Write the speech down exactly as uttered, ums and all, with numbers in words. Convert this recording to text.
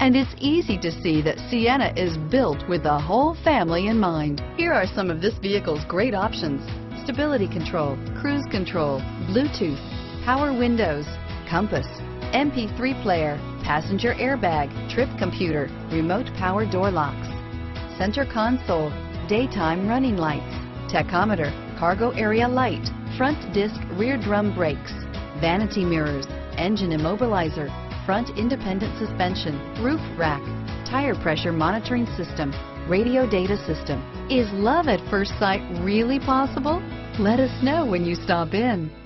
and it's easy to see that Sienna is built with the whole family in mind. Here are some of this vehicle's great options: stability control, cruise control, Bluetooth, power windows, compass, M P three player, passenger airbag, trip computer, remote power door locks, center console, daytime running lights, tachometer, cargo area light, front disc rear drum brakes, vanity mirrors, engine immobilizer, front independent suspension, roof rack, tire pressure monitoring system, radio data system. Is love at first sight really possible? Let us know when you stop in.